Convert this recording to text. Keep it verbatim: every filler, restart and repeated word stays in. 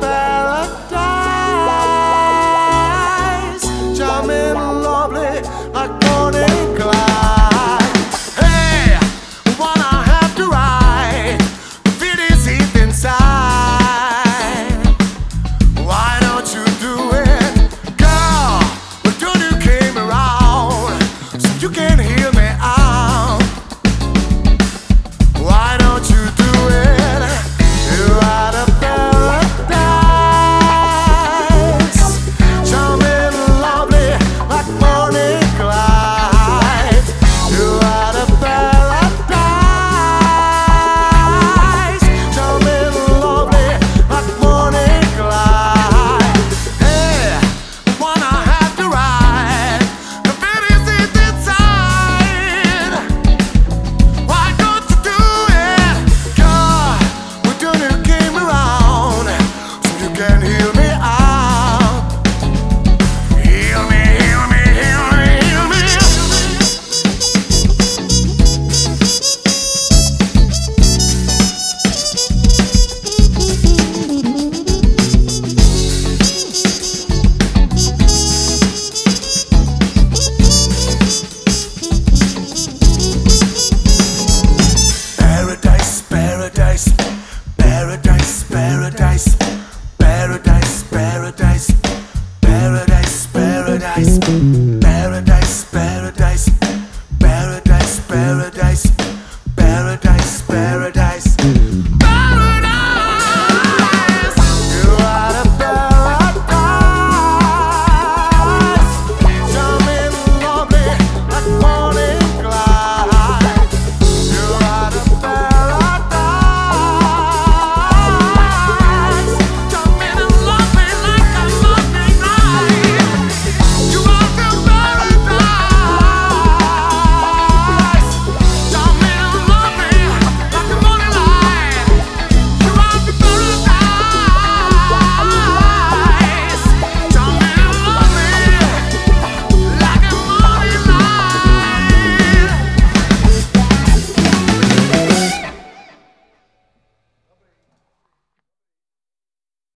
back.